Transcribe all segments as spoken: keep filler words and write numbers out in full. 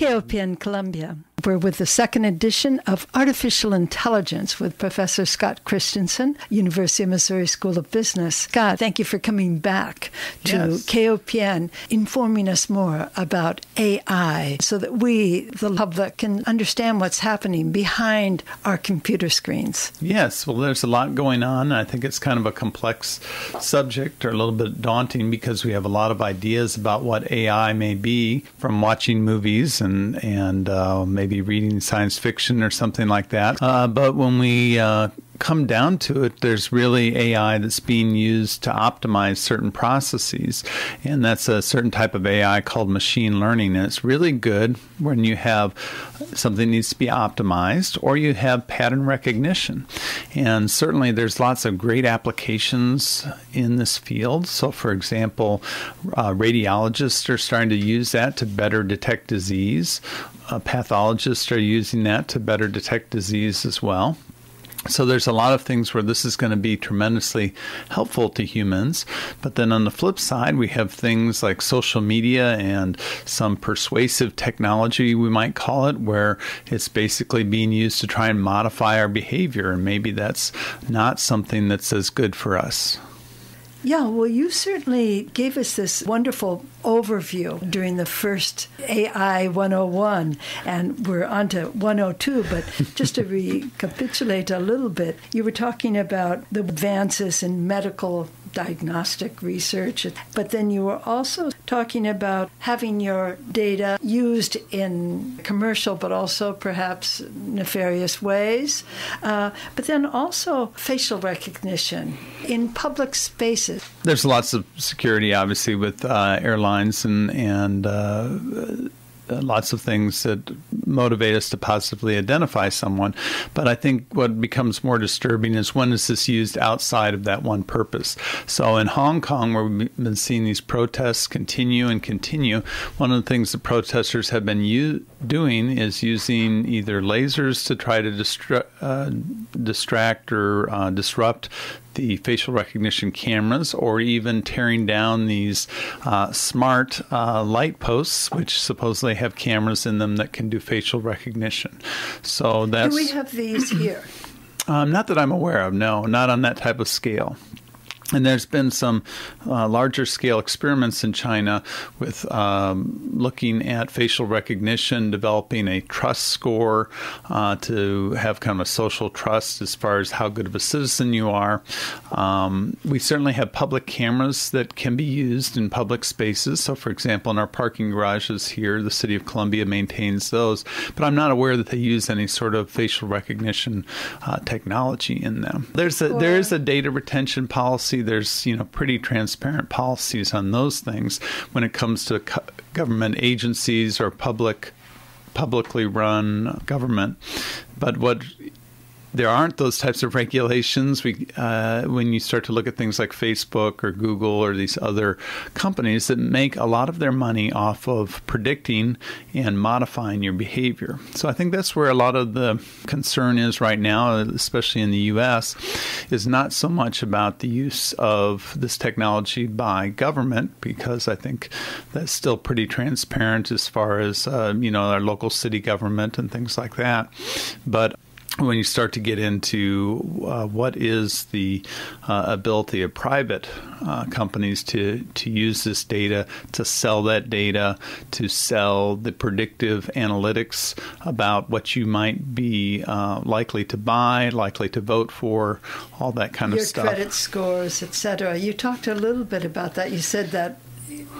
K O P N Columbia. We're with the second edition of Artificial Intelligence with Professor Scott Christianson, University of Missouri School of Business. Scott, thank you for coming back to yes. K O P N, informing us more about A I so that we, the public, can understand what's happening behind our computer screens. Yes, well, there's a lot going on. I think it's kind of a complex subject or a little bit daunting because we have a lot of ideas about what A I may be from watching movies and, and uh, maybe Be reading science fiction or something like that. Uh, but when we uh, come down to it, there's really A I that's being used to optimize certain processes. And that's a certain type of A I called machine learning. And it's really good when you have something needs to be optimized or you have pattern recognition. And certainly there's lots of great applications in this field. So for example, uh, radiologists are starting to use that to better detect disease. Uh, pathologists are using that to better detect disease as well. So there's a lot of things where this is going to be tremendously helpful to humans. But then on the flip side, we have things like social media and some persuasive technology, we might call it, where it's basically being used to try and modify our behavior. And maybe that's not something that's as good for us. Yeah, well, you certainly gave us this wonderful overview during the first A I one oh one, and we're on to one oh two, but just to recapitulate a little bit, you were talking about the advances in medical diagnostic research, but then you were also talking about having your data used in commercial but also perhaps nefarious ways, uh, but then also facial recognition in public spaces. There's lots of security, obviously, with uh, airlines and, and uh, lots of things that motivate us to positively identify someone. But I think what becomes more disturbing is when is this used outside of that one purpose? So in Hong Kong, where we've been seeing these protests continue and continue, one of the things the protesters have been u doing is using either lasers to try to distra uh, distract or uh, disrupt the facial recognition cameras, or even tearing down these uh, smart uh, light posts, which supposedly have cameras in them that can do facial recognition. So that's... Do we have these here? um, not that I'm aware of, no, not on that type of scale. And there's been some uh, larger scale experiments in China with um, looking at facial recognition, developing a trust score uh, to have kind of a social trust as far as how good of a citizen you are. Um, we certainly have public cameras that can be used in public spaces. So, for example, in our parking garages here, the City of Columbia maintains those. But I'm not aware that they use any sort of facial recognition uh, technology in them. There's a, there is a data retention policy. There's, you know, pretty transparent policies on those things when it comes to co government agencies or public, publicly run government. But what there aren't those types of regulations. We, uh, when you start to look at things like Facebook or Google or these other companies that make a lot of their money off of predicting and modifying your behavior. So I think that's where a lot of the concern is right now, especially in the U S, is not so much about the use of this technology by government, because I think that's still pretty transparent as far as, uh, you know, our local city government and things like that. But when you start to get into uh, what is the uh, ability of private uh, companies to, to use this data, to sell that data, to sell the predictive analytics about what you might be uh, likely to buy, likely to vote for, all that kind of stuff. Your credit scores, et cetera. You talked a little bit about that. You said that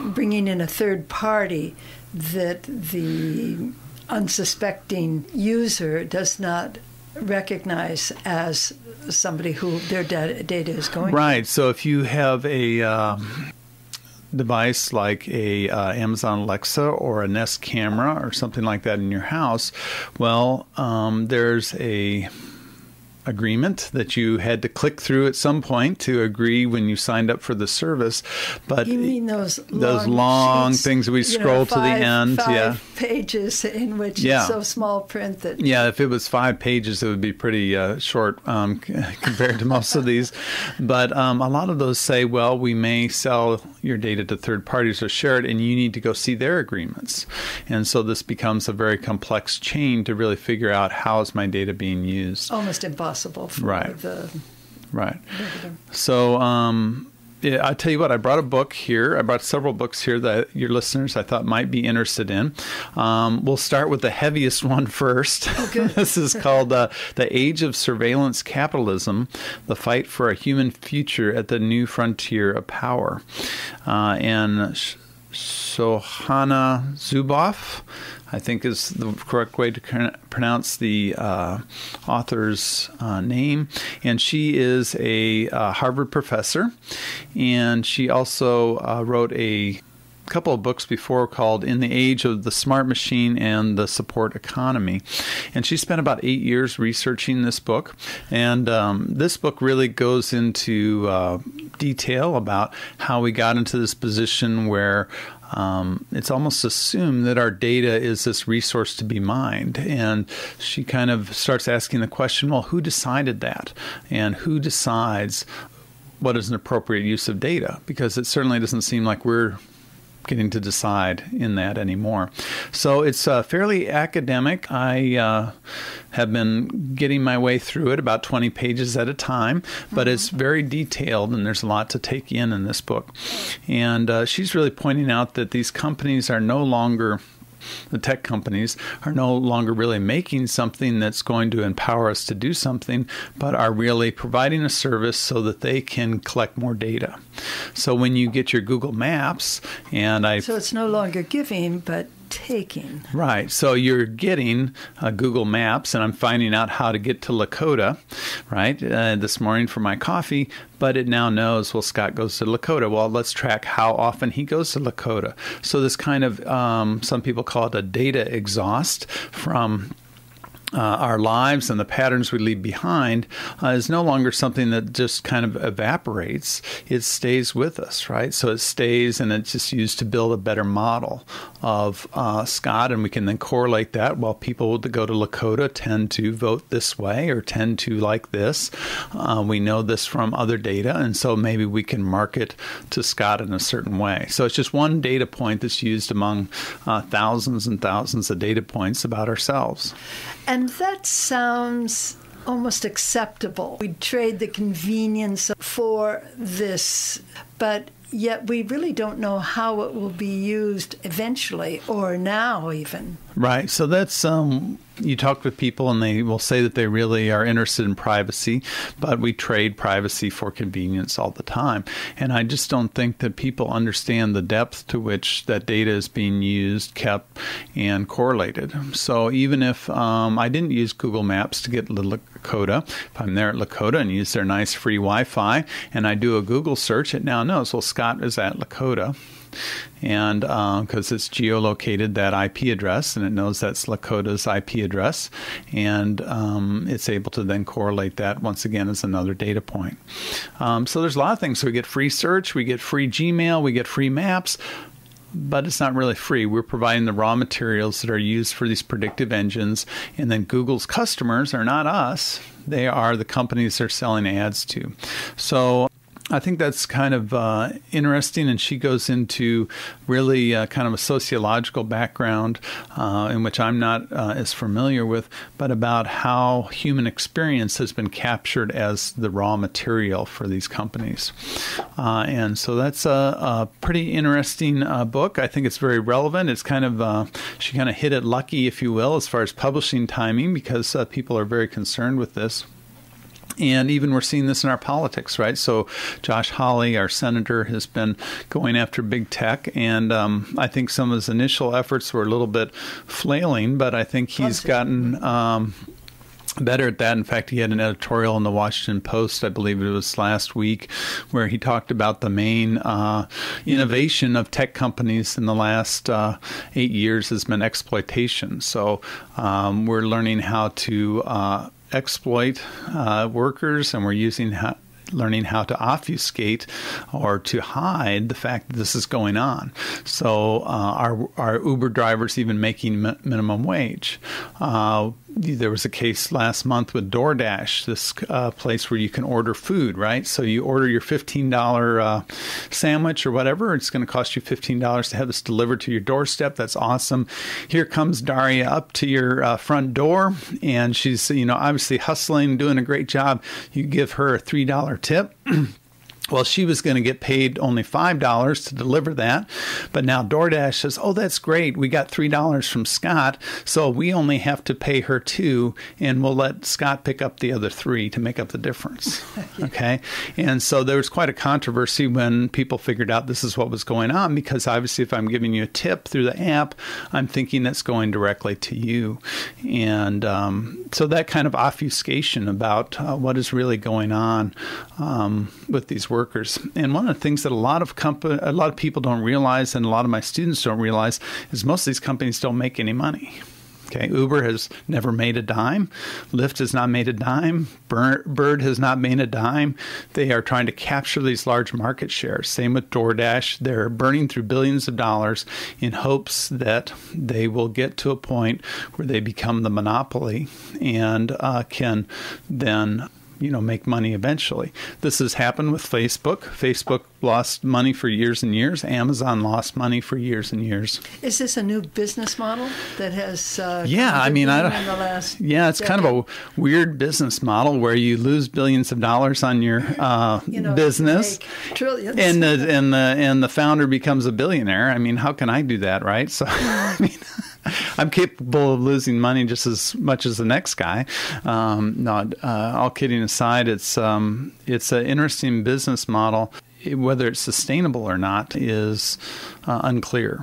bringing in a third party, that the unsuspecting user does not recognize as somebody who their data is going right to. So if you have a uh, device like a uh, Amazon Alexa or a Nest camera or something like that in your house, well, um, there's a agreement that you had to click through at some point to agree when you signed up for the service. But you mean those long, those long sheets, things we scroll know, five, to the end, five yeah, pages in which yeah. it's so small print that yeah, if it was five pages, it would be pretty uh, short um, compared to most of these. But um, a lot of those say, well, we may sell your data to third parties or share it, and you need to go see their agreements. And so this becomes a very complex chain to really figure out how is my data being used. Almost impossible. For right. The right. Data. So um, yeah, I tell you what, I brought a book here. I brought several books here that your listeners I thought might be interested in. Um, we'll start with the heaviest one first. Oh, good. This is called uh, The Age of Surveillance Capitalism, The Fight for a Human Future at the New Frontier of Power. Uh, and Shoshana Zuboff, I think, is the correct way to pronounce the uh, author's uh, name. And she is a uh, Harvard professor. And she also uh, wrote a couple of books before called In the Age of the Smart Machine and the Support Economy. And she spent about eight years researching this book. And um, this book really goes into uh, detail about how we got into this position where Um, it's almost assumed that our data is this resource to be mined. And she kind of starts asking the question, well, who decided that? And who decides what is an appropriate use of data? Because it certainly doesn't seem like we're getting to decide in that anymore. So it's uh, fairly academic. I uh, have been getting my way through it about twenty pages at a time, but mm-hmm. it's very detailed and there's a lot to take in in this book. And uh, she's really pointing out that these companies are no longer, the tech companies are no longer really making something that's going to empower us to do something, but are really providing a service so that they can collect more data. So when you get your Google Maps and I... So it's no longer giving, but taking. Right. So you're getting uh, Google Maps, and I'm finding out how to get to Lakota, right, uh, this morning for my coffee. But it now knows, well, Scott goes to Lakota. Well, let's track how often he goes to Lakota. So this kind of, um, some people call it a data exhaust from Uh, our lives and the patterns we leave behind uh, is no longer something that just kind of evaporates. It stays with us, right? So it stays, and it's just used to build a better model of uh, Scott, and we can then correlate that. Well, people that go to Lakota tend to vote this way or tend to like this. Uh, we know this from other data, and so maybe we can market to Scott in a certain way. So it's just one data point that's used among uh, thousands and thousands of data points about ourselves. And And that sounds almost acceptable. We trade the convenience for this, but yet we really don't know how it will be used eventually or now even. Right. So that's, um, you talk with people and they will say that they really are interested in privacy, but we trade privacy for convenience all the time. And I just don't think that people understand the depth to which that data is being used, kept, and correlated. So even if um, I didn't use Google Maps to get to Lakota, if I'm there at Lakota and use their nice free Wi-Fi and I do a Google search, it now knows, well, Scott is at Lakota. And because um, it's geolocated that I P address, and it knows that's Lakota's I P address, and um, it's able to then correlate that once again as another data point. Um, so there's a lot of things. So we get free search, we get free Gmail, we get free maps, but it's not really free. We're providing the raw materials that are used for these predictive engines, and then Google's customers are not us. They are the companies they're selling ads to. So I think that's kind of uh, interesting, and she goes into really uh, kind of a sociological background uh, in which I'm not uh, as familiar with, but about how human experience has been captured as the raw material for these companies. Uh, and so that's a, a pretty interesting uh, book. I think it's very relevant. It's kind of, uh, she kind of hit it lucky, if you will, as far as publishing timing, because uh, people are very concerned with this. And even we're seeing this in our politics, right? So Josh Hawley, our senator, has been going after big tech. And um, I think some of his initial efforts were a little bit flailing, but I think he's gotten um, better at that. In fact, he had an editorial in The Washington Post, I believe it was last week, where he talked about the main uh, innovation of tech companies in the last uh, eight years has been exploitation. So um, we're learning how to Uh, exploit uh, workers, and we're using ha learning how to obfuscate or to hide the fact that this is going on. So uh, are, are Uber drivers even making mi minimum wage? Uh, there was a case last month with DoorDash, this uh, place where you can order food, right? So you order your fifteen dollar uh, sandwich or whatever. It's going to cost you fifteen dollars to have this delivered to your doorstep. That's awesome. Here comes Daria up to your uh, front door, and she's, you know, obviously hustling, doing a great job. You give her a three dollar tip. Well, she was going to get paid only five dollars to deliver that. But now DoorDash says, oh, that's great. We got three dollars from Scott, so we only have to pay her two, and we'll let Scott pick up the other three to make up the difference. Yeah. Okay. And so there was quite a controversy when people figured out this is what was going on, because obviously if I'm giving you a tip through the app, I'm thinking that's going directly to you. And um, so that kind of obfuscation about uh, what is really going on um, with these workers. Workers. And one of the things that a lot of company, a lot of people don't realize, and a lot of my students don't realize, is most of these companies don't make any money. Okay, Uber has never made a dime. Lyft has not made a dime. Bird has not made a dime. They are trying to capture these large market shares. Same with DoorDash. They're burning through billions of dollars in hopes that they will get to a point where they become the monopoly and uh, can then, you know, make money eventually. This has happened with Facebook. Facebook lost money for years and years. Amazon lost money for years and years. Is this a new business model that has? Uh, yeah, I mean, I don't. In the last yeah, it's decade. kind of a weird business model where you lose billions of dollars on your uh, you know, business, trillions, and the and the and the founder becomes a billionaire. I mean, how can I do that, right? So, I mean. I'm capable of losing money just as much as the next guy. Um, not uh, all kidding aside, it's um, it's an interesting business model. Whether it's sustainable or not is uh, unclear.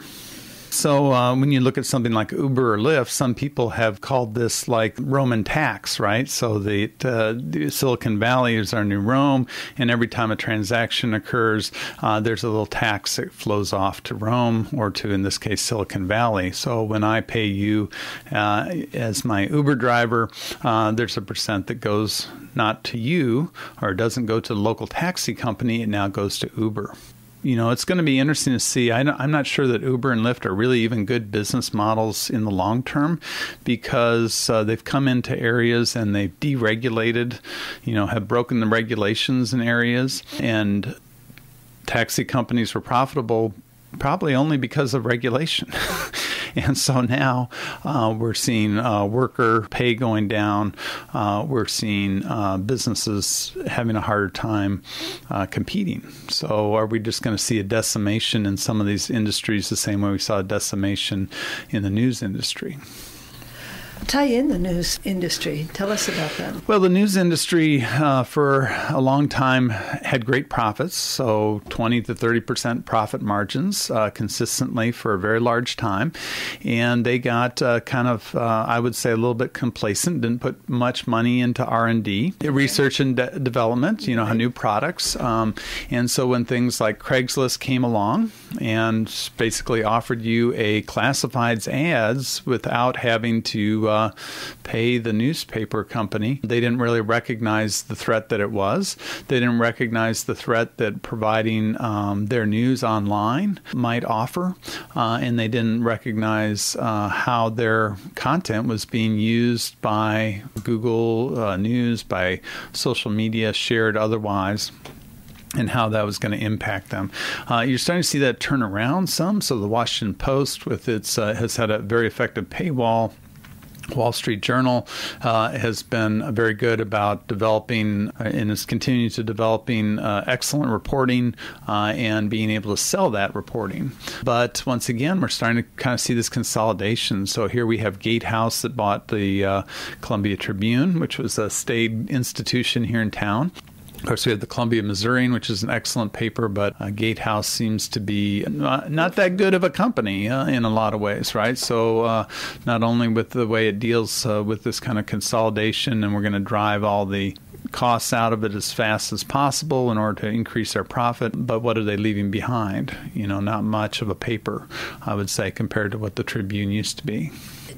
So uh, when you look at something like Uber or Lyft, some people have called this like Roman tax, right? So the, uh, the Silicon Valley is our new Rome, and every time a transaction occurs, uh, there's a little tax that flows off to Rome, or to, in this case, Silicon Valley. So when I pay you uh, as my Uber driver, uh, there's a percent that goes not to you, or doesn't go to the local taxi company. It now goes to Uber. You know, it's going to be interesting to see. I don't, I'm not sure that Uber and Lyft are really even good business models in the long term, because uh, they've come into areas and they've deregulated, you know, have broken the regulations in areas. And taxi companies were profitable probably only because of regulation. And so now uh, we're seeing uh, worker pay going down. Uh, we're seeing uh, businesses having a harder time uh, competing. So are we just going to see a decimation in some of these industries the same way we saw a decimation in the news industry? Tie in the news industry. Tell us about that. Well, the news industry uh, for a long time had great profits, so twenty to thirty percent profit margins uh, consistently for a very large time. And they got uh, kind of, uh, I would say, a little bit complacent, didn't put much money into R and D, okay. research and de development, you know, right. new products. Um, and so when things like Craigslist came along and basically offered you a classifieds ads without having to uh, Uh, pay the newspaper company. They didn't really recognize the threat that it was. They didn't recognize the threat that providing um, their news online might offer, uh, and they didn't recognize uh, how their content was being used by Google uh, News, by social media, shared otherwise, and how that was going to impact them. Uh, you're starting to see that turn around some. So The Washington Post, with its uh, has had a very effective paywall. Wall Street Journal uh, has been very good about developing uh, and is continuing to developing uh, excellent reporting uh, and being able to sell that reporting. But once again, we're starting to kind of see this consolidation. So here we have GateHouse that bought the uh, Columbia Tribune, which was a state institution here in town. Of course, we have the Columbia Missourian, which is an excellent paper, but uh, GateHouse seems to be not, not that good of a company uh, in a lot of ways, right? So uh, not only with the way it deals uh, with this kind of consolidation, and we're going to drive all the costs out of it as fast as possible in order to increase their profit, but what are they leaving behind? You know, not much of a paper, I would say, compared to what the Tribune used to be.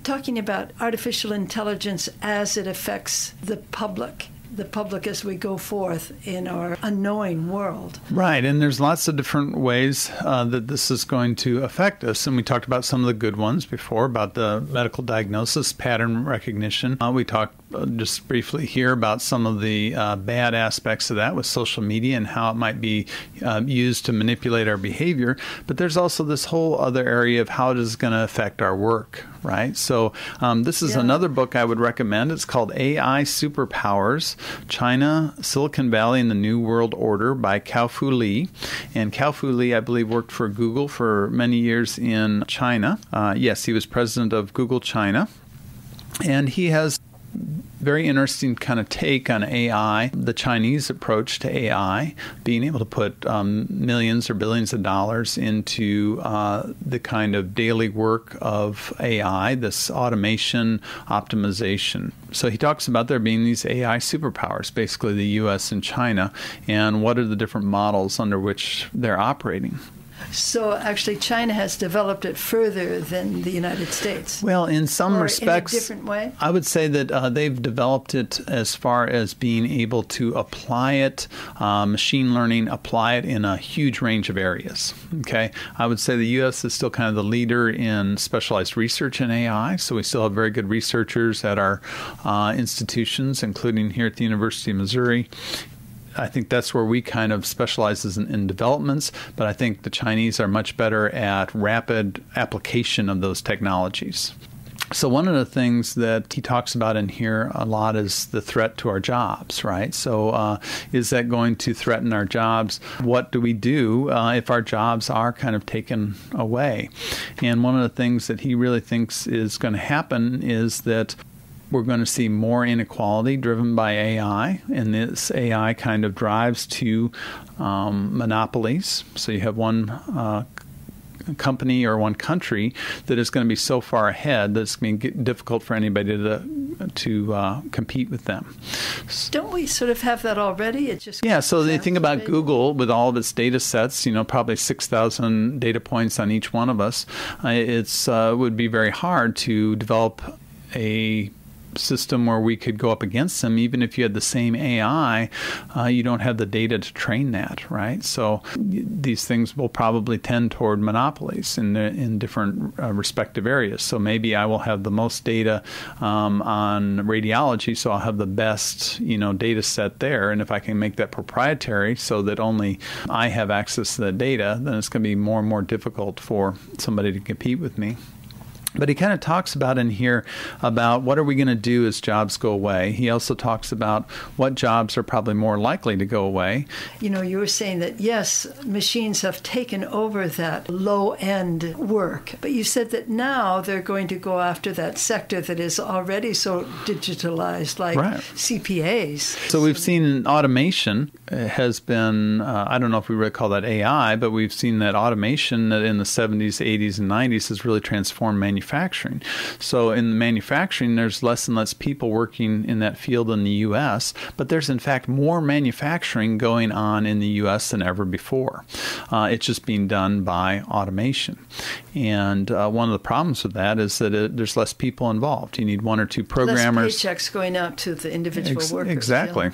talking about artificial intelligence as it affects the public. The public as we go forth in our unknowing world. Right, and there's lots of different ways uh, that this is going to affect us, and we talked about some of the good ones before, about the medical diagnosis, pattern recognition. Uh, we talked uh, just briefly here about some of the uh, bad aspects of that with social media and how it might be uh, used to manipulate our behavior, but there's also this whole other area of how it is going to affect our work, right? So um, this is yeah. another book I would recommend. It's called A I Superpowers, China, Silicon Valley, and the New World Order by Kai-Fu Lee. And Kai-Fu Lee, I believe, worked for Google for many years in China. Uh, yes, he was president of Google China. And he has very interesting kind of take on A I, the Chinese approach to A I, being able to put um, millions or billions of dollars into uh, the kind of daily work of A I, this automation optimization. So he talks about there being these A I superpowers, basically the U S and China, and what are the different models under which they're operating. So actually, China has developed it further than the United States. Well, in some or respects, in a different way? I would say that uh, they've developed it as far as being able to apply it, uh, machine learning, apply it in a huge range of areas. Okay, I would say the U S is still kind of the leader in specialized research in A I, so we still have very good researchers at our uh, institutions, including here at the University of Missouri. I think that's where we kind of specialize in, in developments, but I think the Chinese are much better at rapid application of those technologies. So one of the things that he talks about in here a lot is the threat to our jobs, right? So uh, is that going to threaten our jobs? What do we do uh, if our jobs are kind of taken away? And one of the things that he really thinks is going to happen is that we're going to see more inequality driven by A I, and this A I kind of drives to um, monopolies. So you have one uh, company or one country that is going to be so far ahead that it's going to be difficult for anybody to, to uh, compete with them. Don't we sort of have that already? It just yeah, so they think about Google with all of its data sets, you know, probably six thousand data points on each one of us. Uh, it's uh, would be very hard to develop a system where we could go up against them. Even if you had the same A I, uh, you don't have the data to train that, right? So these things will probably tend toward monopolies in the, in different uh, respective areas. So maybe I will have the most data um, on radiology, so I'll have the best, you know, data set there. And if I can make that proprietary so that only I have access to the data, then it's going to be more and more difficult for somebody to compete with me. But he kind of talks about in here about what are we going to do as jobs go away. He also talks about what jobs are probably more likely to go away. You know, you were saying that, yes, machines have taken over that low-end work. But you said that now they're going to go after that sector that is already so digitalized, like right. C P As. So we've seen automation has been, uh, I don't know if we really call that A I, but we've seen that automation that in the seventies, eighties, and nineties has really transformed manufacturing. Manufacturing. So in manufacturing, there's less and less people working in that field in the U S, but there's in fact more manufacturing going on in the U S than ever before. Uh, it's just being done by automation. And uh, one of the problems with that is that it, there's less people involved. You need one or two programmers. Less paychecks going out to the individual Ex workers. Exactly. Yeah.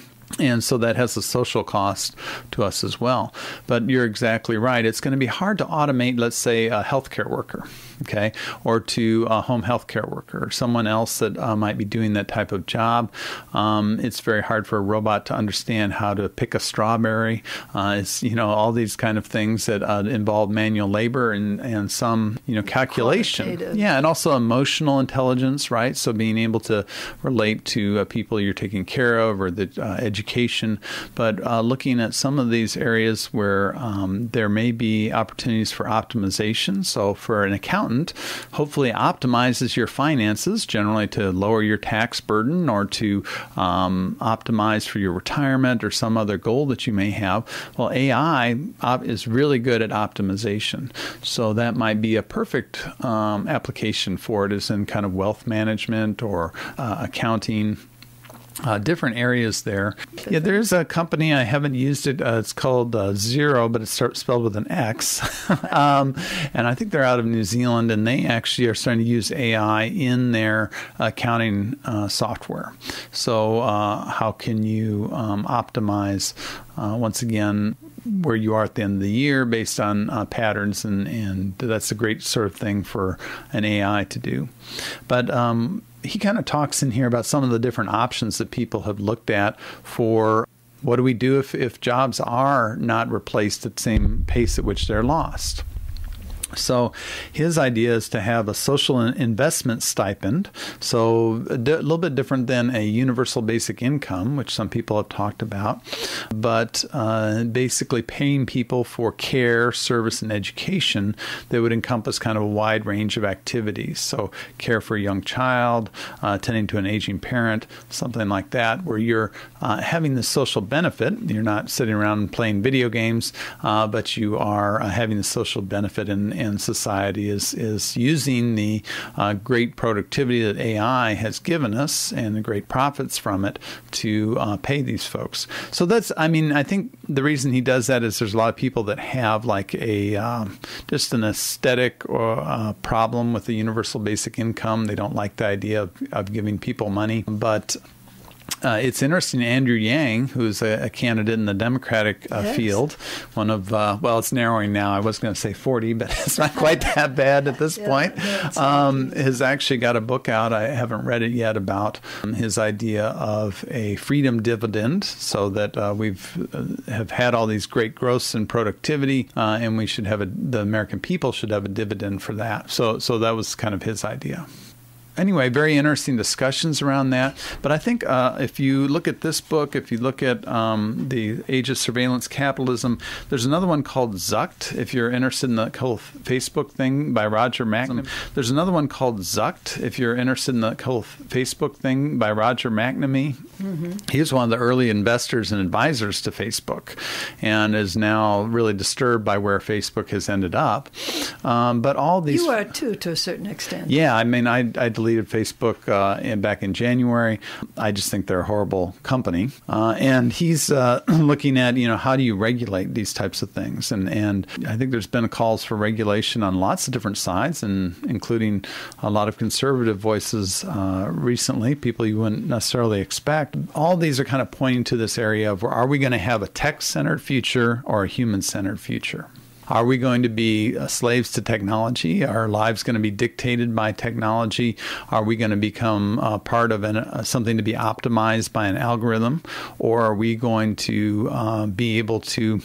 And so that has a social cost to us as well. But you're exactly right. It's going to be hard to automate, let's say, a healthcare worker, okay, or to a home healthcare worker or someone else that uh, might be doing that type of job. Um, it's very hard for a robot to understand how to pick a strawberry. Uh, it's, you know, all these kind of things that uh, involve manual labor and, and some, you know, calculation. Yeah, and also emotional intelligence, right? So being able to relate to uh, people you're taking care of or the uh, education. Education, but uh, looking at some of these areas where um, there may be opportunities for optimization. So for an accountant, hopefully optimizes your finances, generally to lower your tax burden or to um, optimize for your retirement or some other goal that you may have. Well, A I op is really good at optimization. So that might be a perfect um, application for it, as in kind of wealth management or uh, accounting. Uh, different areas there. Yeah, there's a company, I haven't used it. Uh, it's called uh, Xero, but it's spelled with an X. um, and I think they're out of New Zealand, and they actually are starting to use A I in their accounting uh, software. So uh, how can you um, optimize, uh, once again, where you are at the end of the year based on uh, patterns, and, and that's a great sort of thing for an A I to do. But um, he kind of talks in here about some of the different options that people have looked at for what do we do if, if jobs are not replaced at the same pace at which they're lost. So his idea is to have a social investment stipend, so a little bit different than a universal basic income, which some people have talked about, but uh, basically paying people for care, service, and education that would encompass kind of a wide range of activities. So care for a young child, uh, tending to an aging parent, something like that, where you're uh, having the social benefit. You're not sitting around playing video games, uh, but you are uh, having the social benefit, and and society is, is using the uh, great productivity that A I has given us and the great profits from it to uh, pay these folks. So that's, I mean, I think the reason he does that is there's a lot of people that have like a, um, just an aesthetic or uh, problem with the universal basic income. They don't like the idea of, of giving people money. But Uh, it's interesting, Andrew Yang, who's a, a candidate in the Democratic uh, yes. field, one of, uh, well, it's narrowing now. I was going to say forty, but it's not quite that bad at this yeah, point, yeah, um, has actually got a book out. I haven't read it yet, about um, his idea of a freedom dividend, so that uh, we've uh, have had all these great growths in productivity, uh, and we should have a, the American people should have a dividend for that. So, so that was kind of his idea. Anyway, very interesting discussions around that. But I think uh, if you look at this book, if you look at um, The Age of Surveillance Capitalism, there's another one called Zucked, if you're interested in the whole Facebook thing, by Roger McNamee. There's another one called Zucked, if you're interested in the whole Facebook thing, by Roger McNamee. Mm-hmm. He was one of the early investors and advisors to Facebook, and is now really disturbed by where Facebook has ended up. Um, but all these... You are too, to a certain extent. Yeah, I mean, I, I deleted Deleted Facebook uh, and back in January. I just think they're a horrible company. Uh, and he's uh, looking at, you know, how do you regulate these types of things? And, and I think there's been calls for regulation on lots of different sides, and including a lot of conservative voices uh, recently, people you wouldn't necessarily expect. All these are kind of pointing to this area of, are we going to have a tech-centered future or a human-centered future? Are we going to be slaves to technology? Are our lives going to be dictated by technology? Are we going to become uh, part of an, uh, something to be optimized by an algorithm? Or are we going to uh, be able to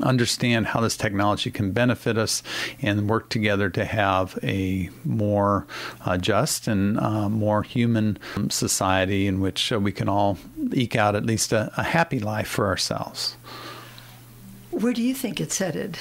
understand how this technology can benefit us and work together to have a more uh, just and uh, more human society in which uh, we can all eke out at least a, a happy life for ourselves? Where do you think it's headed?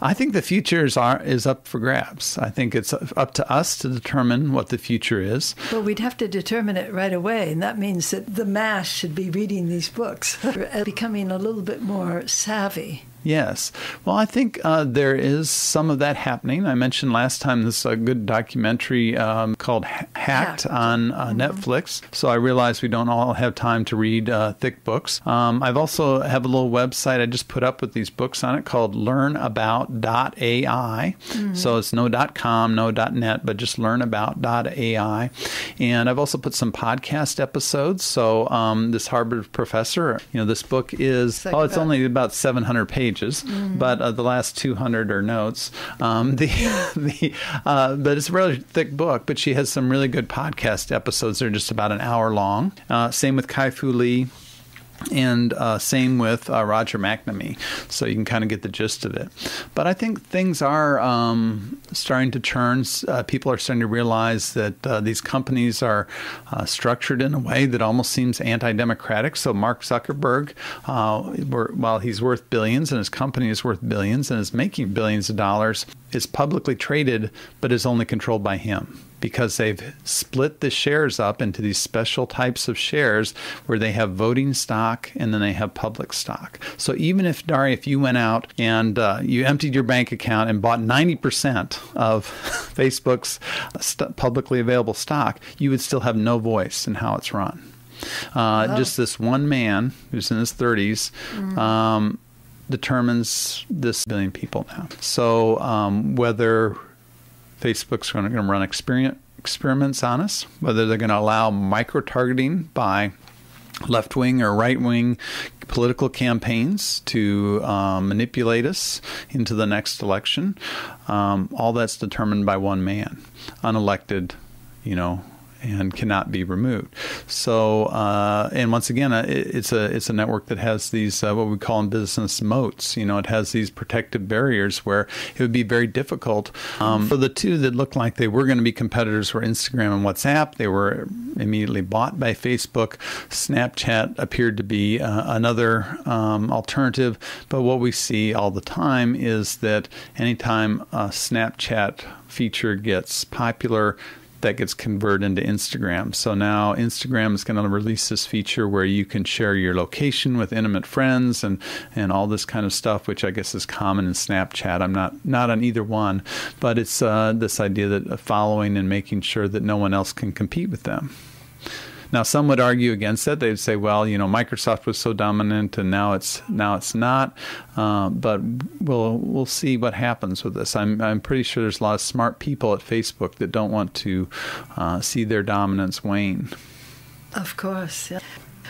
I think the future is, are, is up for grabs. I think it's up to us to determine what the future is. Well, we'd have to determine it right away, and that means that the mass should be reading these books, becoming a little bit more savvy. Yes. Well, I think uh, there is some of that happening. I mentioned last time this uh, good documentary um, called Hacked, Hacked. on uh, mm-hmm. Netflix. So I realize we don't all have time to read uh, thick books. Um, I've also have a little website I just put up with these books on it called Learn About dot A I. Mm-hmm. So it's no .com, no .net, but just Learn About dot A I. And I've also put some podcast episodes. So um, this Harvard professor, you know, this book is, it's like oh, it's that. only about seven hundred pages. Mm-hmm. But uh, the last two hundred are notes. Um, the the uh, but it's a really thick book. But she has some really good podcast episodes. They're just about an hour long. Uh, same with Kai-Fu Lee. And uh, same with uh, Roger McNamee. So you can kind of get the gist of it. But I think things are um, starting to turn. Uh, people are starting to realize that uh, these companies are uh, structured in a way that almost seems anti-democratic. So Mark Zuckerberg, uh, while he's worth billions and his company is worth billions and is making billions of dollars, is publicly traded but is only controlled by him, because they've split the shares up into these special types of shares where they have voting stock and then they have public stock. So even if, Dari, if you went out and uh, you emptied your bank account and bought ninety percent of Facebook's publicly available stock, you would still have no voice in how it's run. Uh, oh. Just this one man who's in his thirties mm. um, determines this billion people now. So um, whether Facebook's going to run experiment, experiments on us, whether they're going to allow micro-targeting by left-wing or right-wing political campaigns to uh, manipulate us into the next election, um, all that's determined by one man, unelected, you know, and cannot be removed. So, uh, and once again, uh, it, it's a it's a network that has these uh, what we call in business moats. You know, it has these protective barriers where it would be very difficult um, for the two that looked like they were going to be competitors were Instagram and WhatsApp. They were immediately bought by Facebook. Snapchat appeared to be uh, another um, alternative. But what we see all the time is that anytime a Snapchat feature gets popular, that gets converted into Instagram. So now Instagram is going to release this feature where you can share your location with intimate friends and, and all this kind of stuff, which I guess is common in Snapchat. I'm not, not on either one, but it's uh, this idea that following and making sure that no one else can compete with them. Now, some would argue against that. They'd say, well, you know, Microsoft was so dominant and now it's now it's not. Uh, but we'll we'll see what happens with this. I'm, I'm pretty sure there's a lot of smart people at Facebook that don't want to uh, see their dominance wane. Of course. Yeah.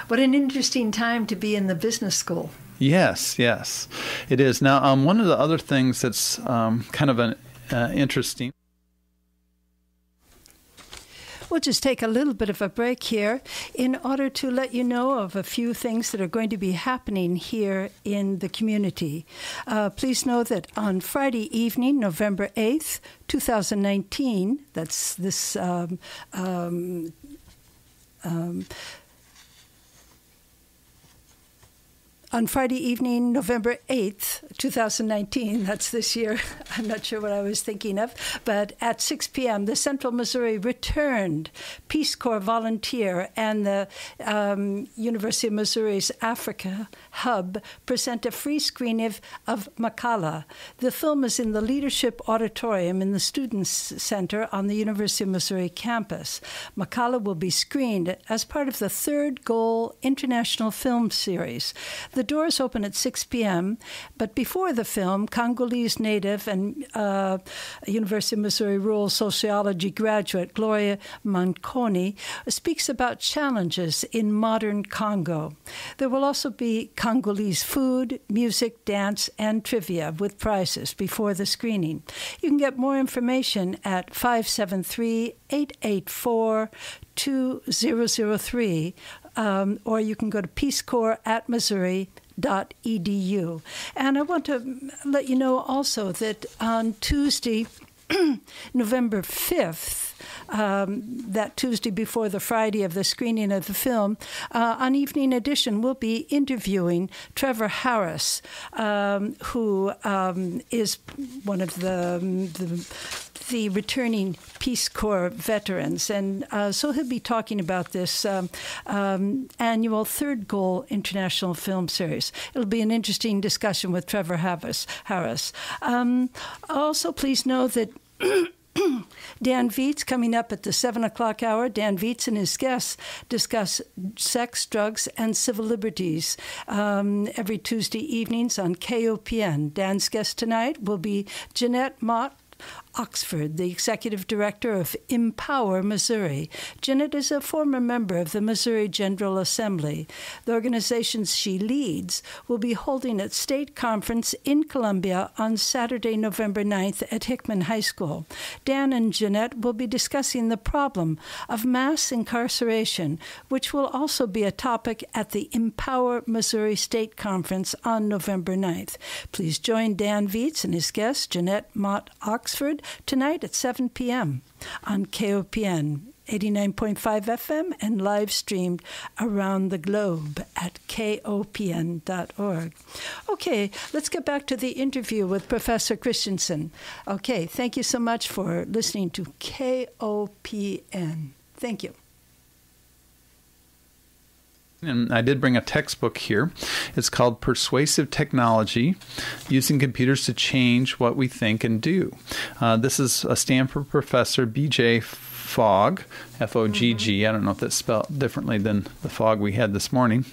What an interesting time to be in the business school. Yes, yes, it is. Now, um, one of the other things that's um, kind of an uh, interesting... We'll just take a little bit of a break here in order to let you know of a few things that are going to be happening here in the community. Uh, please know that on Friday evening, November eighth, two thousand nineteen, that's this um, um, um, On Friday evening, November eighth, two thousand nineteen, that's this year, I'm not sure what I was thinking of, but at six p m, the Central Missouri returned Peace Corps volunteer and the um, University of Missouri's Africa Hub present a free screening of, of Makala. The film is in the Leadership Auditorium in the Students Center on the University of Missouri campus. Makala will be screened as part of the Third Goal International Film Series. The doors open at six p m, but before the film, Congolese native and uh, University of Missouri rural sociology graduate Gloria Manconi speaks about challenges in modern Congo. There will also be Congolese food, music, dance, and trivia with prizes before the screening. You can get more information at five seven three, eight eight four, two thousand three. Um, or you can go to peace corps at missouri dot e d u. And I want to let you know also that on Tuesday, November fifth, um, that Tuesday before the Friday of the screening of the film, uh, on Evening Edition, we'll be interviewing Trevor Harris, um, who um, is one of the... the the returning Peace Corps veterans. And uh, so he'll be talking about this um, um, annual Third Goal International Film Series. It'll be an interesting discussion with Trevor Harris. Um, also, please know that Dan Vietz, coming up at the seven o'clock hour, Dan Vietz and his guests discuss sex, drugs, and civil liberties um, every Tuesday evenings on K O P N. Dan's guest tonight will be Jeanette Mott Oxford, the executive director of Empower Missouri. Jeanette is a former member of the Missouri General Assembly. The organizations she leads will be holding a state conference in Columbia on Saturday, November ninth at Hickman High School. Dan and Jeanette will be discussing the problem of mass incarceration, which will also be a topic at the Empower Missouri State Conference on November ninth. Please join Dan Vietz and his guest, Jeanette Mott Oxford, tonight at seven p m on K O P N eighty-nine point five F M and live streamed around the globe at K O P N dot org. Okay, let's get back to the interview with Professor Christianson. Okay, thank you so much for listening to K O P N. Thank you. And I did bring a textbook here. It's called Persuasive Technology, Using Computers to Change What We Think and Do. Uh, this is a Stanford professor, B J Fogg, F O G G. Mm-hmm. I don't know if that's spelled differently than the fog we had this morning.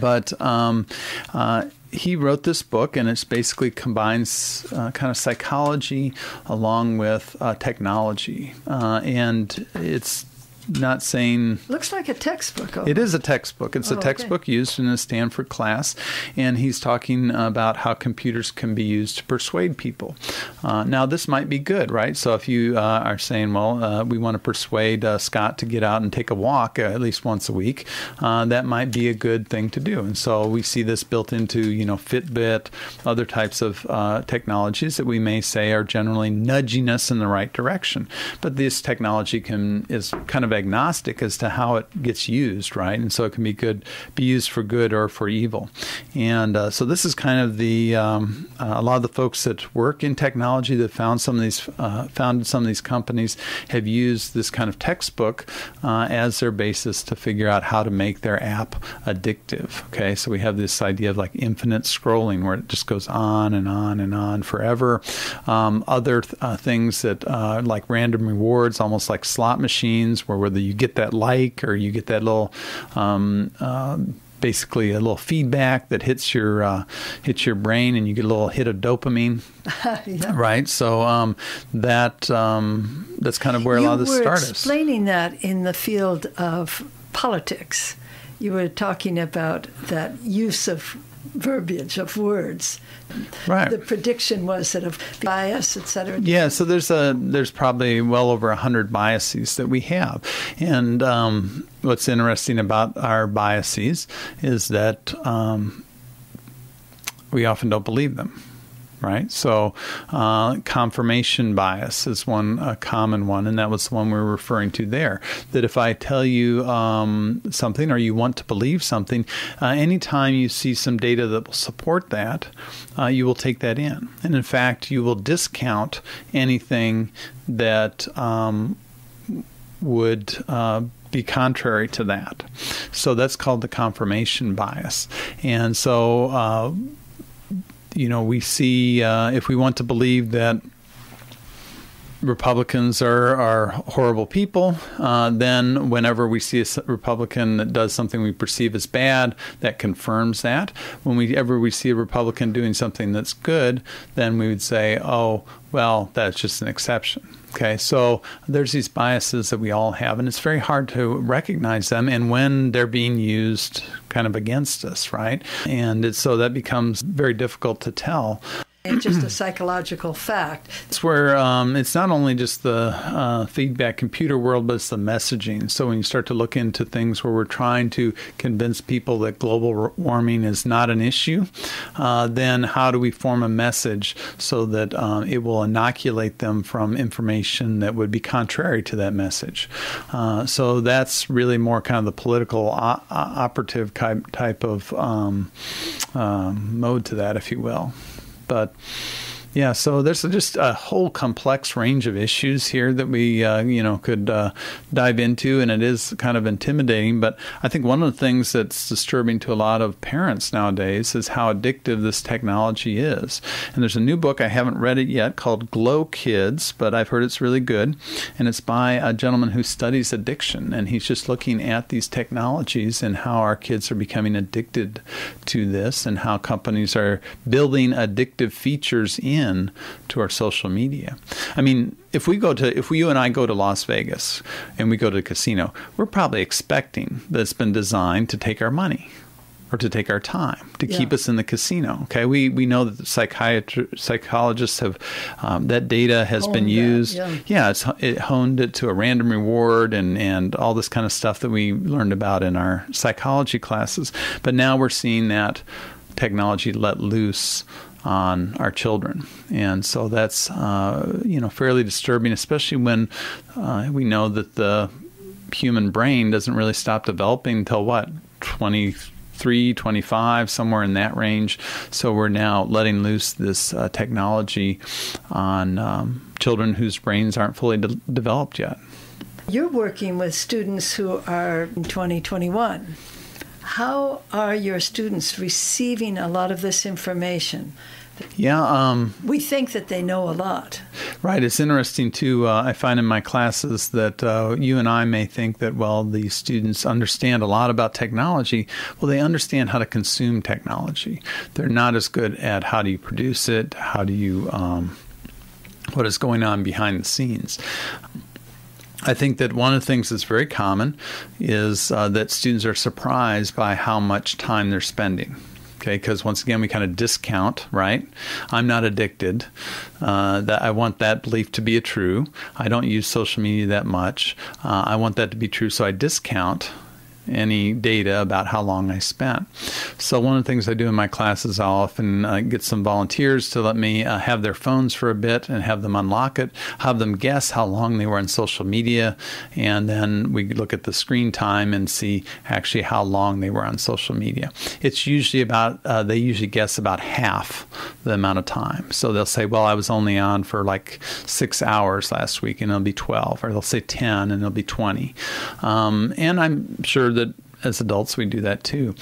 But um, uh, he wrote this book, and it basically combines uh, kind of psychology along with uh, technology. Uh, and it's... not saying... Looks like a textbook. Almost. It is a textbook. It's oh, a textbook okay. used in a Stanford class, and he's talking about how computers can be used to persuade people. Uh, now, this might be good, right? So if you uh, are saying, well, uh, we want to persuade uh, Scott to get out and take a walk uh, at least once a week, uh, that might be a good thing to do. And so we see this built into, you know, Fitbit, other types of uh, technologies that we may say are generally nudging us in the right direction. But this technology can is kind of agnostic as to how it gets used, right? And so it can be good, be used for good or for evil. And uh, so this is kind of the um, uh, a lot of the folks that work in technology that found some of these uh, founded some of these companies have used this kind of textbook uh, as their basis to figure out how to make their app addictive. Okay, so we have this idea of like infinite scrolling, where it just goes on and on and on forever. Um, other th uh, things that uh, like random rewards, almost like slot machines, where whether you get that like or you get that little, um, uh, basically a little feedback that hits your uh, hits your brain, and you get a little hit of dopamine, yeah. right? So um, that um, that's kind of where you a lot of this started. You were explaining that in the field of politics. You were talking about that use of verbiage of words. Right. The prediction was that of bias, et cetera. Yeah, so there's a there's probably well over a hundred biases that we have. And um, what's interesting about our biases is that um, we often don't believe them. Right. So uh, confirmation bias is one a common one. And that was the one we were referring to there, that if I tell you um, something or you want to believe something, uh, anytime you see some data that will support that, uh, you will take that in. And in fact, you will discount anything that um, would uh, be contrary to that. So that's called the confirmation bias. And so uh, you know, we see uh, if we want to believe that Republicans are, are horrible people, uh, then whenever we see a Republican that does something we perceive as bad, that confirms that. Whenever we see a Republican doing something that's good, then we would say, oh, well, that's just an exception. Okay, so there's these biases that we all have, and it's very hard to recognize them, and when they're being used kind of against us, right? And it's, so that becomes very difficult to tell. It's just a psychological fact. It's where um, it's not only just the uh, feedback computer world, but it's the messaging. So when you start to look into things where we're trying to convince people that global warming is not an issue, uh, then how do we form a message so that um, it will inoculate them from information that would be contrary to that message? Uh, so that's really more kind of the political o operative type of um, uh, mode to that, if you will. But yeah, so there's just a whole complex range of issues here that we, uh, you know, could uh, dive into, and it is kind of intimidating. But I think one of the things that's disturbing to a lot of parents nowadays is how addictive this technology is. And there's a new book, I haven't read it yet, called Glow Kids, but I've heard it's really good. And it's by a gentleman who studies addiction, and he's just looking at these technologies and how our kids are becoming addicted to this, and how companies are building addictive features in to our social media. I mean, if we go to, if you and I go to Las Vegas and we go to a casino, we're probably expecting that it's been designed to take our money or to take our time, to yeah. keep us in the casino. Okay, we we know that the psychiatrists, psychologists have um, that data has honed been used. That, yeah, yeah it's, it honed it to a random reward and and all this kind of stuff that we learned about in our psychology classes. But now we're seeing that technology let loose on our children, and so that's uh, you know, fairly disturbing, especially when uh, we know that the human brain doesn't really stop developing until what, twenty-three, twenty-five, somewhere in that range. So we're now letting loose this uh, technology on um, children whose brains aren't fully de developed yet. You're working with students who are in twenty twenty-one. How are your students receiving a lot of this information? Yeah. Um, we think that they know a lot. Right. It's interesting, too. Uh, I find in my classes that uh, you and I may think that, well, the students understand a lot about technology. Well, they understand how to consume technology. They're not as good at how do you produce it, how do you, um, what is going on behind the scenes. I think that one of the things that's very common is uh, that students are surprised by how much time they're spending. Okay, because once again, we kind of discount, right? I'm not addicted. Uh, that I want that belief to be a true. I don't use social media that much. Uh, I want that to be true, so I discount any data about how long I spent. So one of the things I do in my classes, I'll often uh, get some volunteers to let me uh, have their phones for a bit and have them unlock it, have them guess how long they were on social media, and then we look at the screen time and see actually how long they were on social media. It's usually about, uh, they usually guess about half the amount of time. So they'll say, well, I was only on for like six hours last week, and it'll be twelve, or they'll say ten, and it'll be twenty. Um, and I'm sure that as adults we do that too,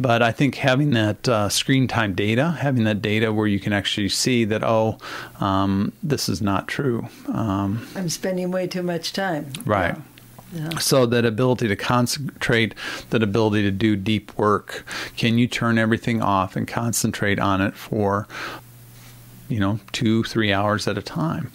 but I think having that uh, screen time data, having that data where you can actually see that, oh, um, this is not true. Um, I'm spending way too much time. Right. Yeah. Yeah. So that ability to concentrate, that ability to do deep work. Can you turn everything off and concentrate on it for, you know, two, three hours at a time?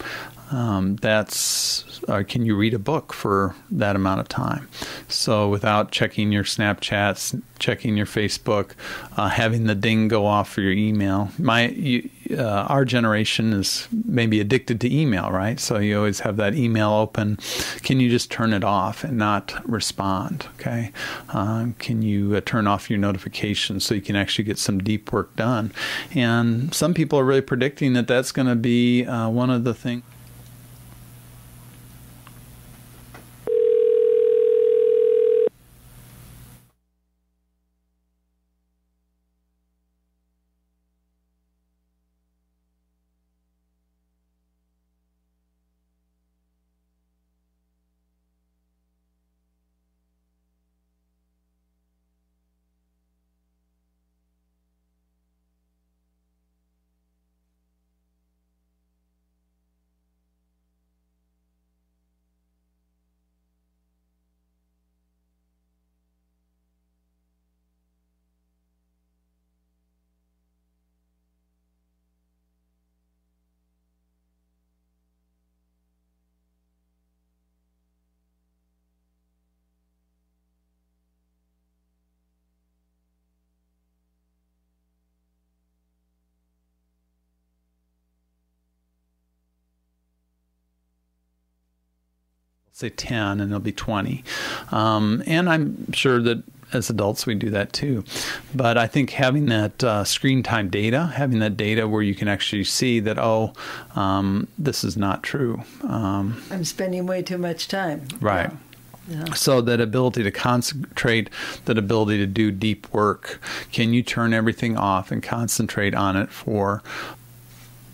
Um, that's, uh, can you read a book for that amount of time? So without checking your Snapchats, checking your Facebook, uh, having the ding go off for your email. My, you, uh, our generation is maybe addicted to email, right? So you always have that email open. Can you just turn it off and not respond? Okay. Um, can you uh, turn off your notifications so you can actually get some deep work done? And some people are really predicting that that's going to be uh, one of the things. Say ten, and it'll be twenty. Um, and I'm sure that as adults we do that too. But I think having that uh, screen time data, having that data where you can actually see that, oh, um, this is not true. Um, I'm spending way too much time. Right. Yeah. Yeah. So that ability to concentrate, that ability to do deep work. Can you turn everything off and concentrate on it for,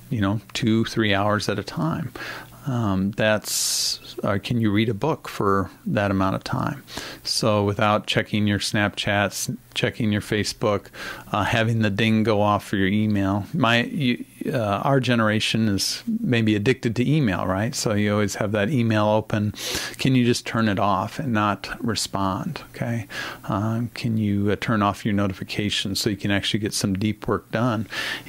you know, two, three hours at a time? Um, that's, uh, can you read a book for that amount of time? So without checking your Snapchats, checking your Facebook, uh, having the ding go off for your email. My, you, uh, our generation is maybe addicted to email, right? So you always have that email open. Can you just turn it off and not respond? Okay. Um, can you uh, turn off your notifications so you can actually get some deep work done?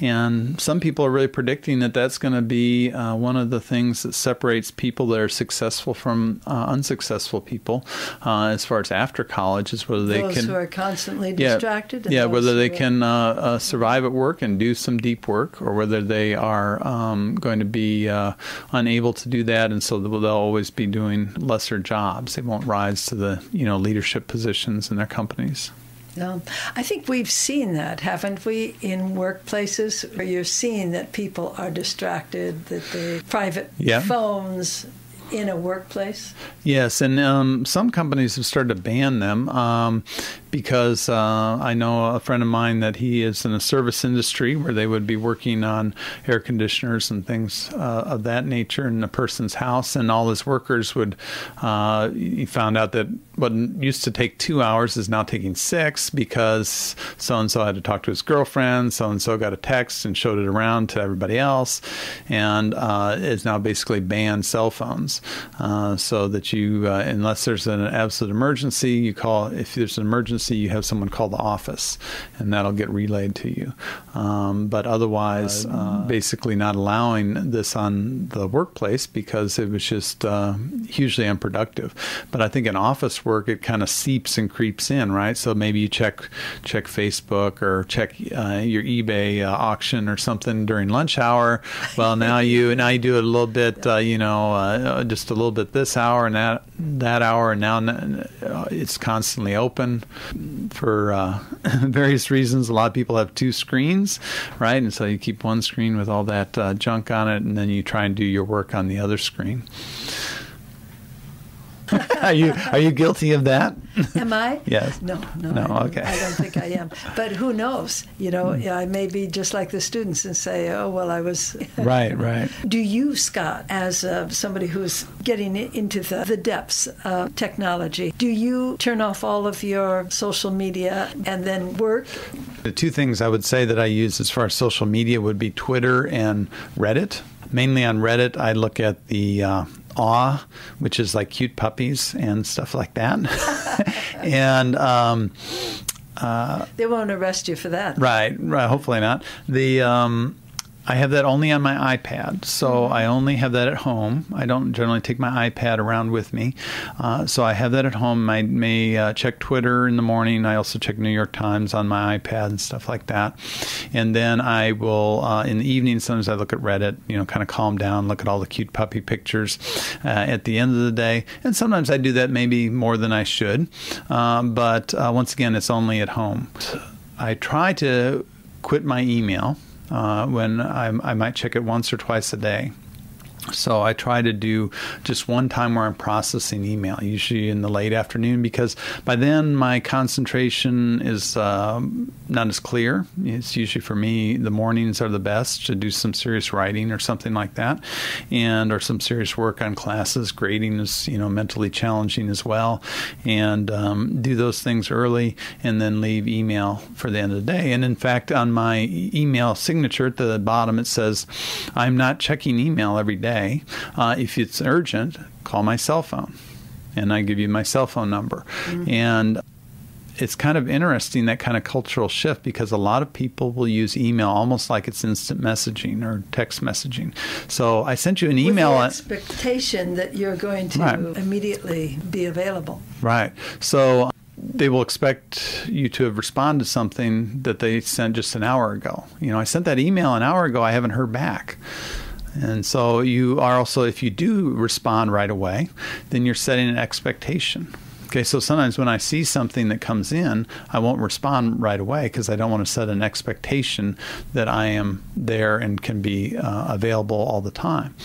And some people are really predicting that that's going to be uh, one of the things that separates people that are successful from uh, unsuccessful people uh, as far as after college is whether they Those can... Those who are constantly distracted. Yeah, yeah whether they can uh, uh, survive at work and do some deep work, or whether they are um, going to be uh, unable to do that, and so they'll always be doing lesser jobs. They won't rise to the you know leadership positions in their companies. No, I think we've seen that, haven't we, in workplaces where you're seeing that people are distracted, that they private yeah. phones in a workplace? Yes, and um, some companies have started to ban them um, because uh, I know a friend of mine that he is in the service industry where they would be working on air conditioners and things uh, of that nature in a person's house, and all his workers would, uh, he found out that what used to take two hours is now taking six because so-and-so had to talk to his girlfriend, so-and-so got a text and showed it around to everybody else, and uh, it's now basically banned cell phones. Uh, so that you, uh, unless there's an absolute emergency, you call, if there's an emergency, you have someone call the office, and that'll get relayed to you. Um, but otherwise, uh, uh, basically not allowing this on the workplace because it was just uh, hugely unproductive. But I think in office work, it kind of seeps and creeps in, right? So maybe you check check Facebook or check uh, your eBay uh, auction or something during lunch hour. Well, now you now you do it a little bit, uh, you know, uh, just a little bit this hour and that that hour, and now it's constantly open for uh, various reasons. A lot of people have two screens, right? And so you keep one screen with all that uh, junk on it, and then you try and do your work on the other screen. Are you are you guilty of that? Am I? Yes. No, no. No, I okay. I don't think I am. But who knows? You know, mm. I may be just like the students and say, "Oh, well, I was." Right, right. Do you, Scott, as uh, somebody who's getting into the, the depths of technology, do you turn off all of your social media and then work? The two things I would say that I use as far as social media would be Twitter and Reddit. Mainly on Reddit, I look at the uh, awe, which is like cute puppies and stuff like that. And um, uh, they won't arrest you for that, right? Right. Hopefully not. The um, I have that only on my iPad, so mm-hmm. I only have that at home. I don't generally take my iPad around with me, uh, so I have that at home. I may uh, check Twitter in the morning. I also check New York Times on my iPad and stuff like that. And then I will, uh, in the evening, sometimes I look at Reddit, you know, kind of calm down, look at all the cute puppy pictures uh, at the end of the day. And sometimes I do that maybe more than I should, um, but uh, once again, it's only at home. I try to quit my email. Uh, when I, I might check it once or twice a day. So I try to do just one time where I'm processing email, usually in the late afternoon, because by then my concentration is uh, not as clear. It's usually for me the mornings are the best to do some serious writing or something like that, and or some serious work on classes. Grading is, you know, mentally challenging as well, and um, do those things early and then leave email for the end of the day. And in fact, on my email signature at the bottom, it says, "I'm not checking email every day. Uh, if it's urgent, call my cell phone," and I give you my cell phone number. Mm-hmm. And it's kind of interesting, that kind of cultural shift, because a lot of people will use email almost like it's instant messaging or text messaging. So I sent you an email. With the expectation that you're going to right. immediately be available. Right. So they will expect you to have responded to something that they sent just an hour ago. You know, I sent that email an hour ago. I haven't heard back. And so you are also, if you do respond right away, then you're setting an expectation. Okay, so sometimes when I see something that comes in, I won't respond right away because I don't want to set an expectation that I am there and can be uh, available all the time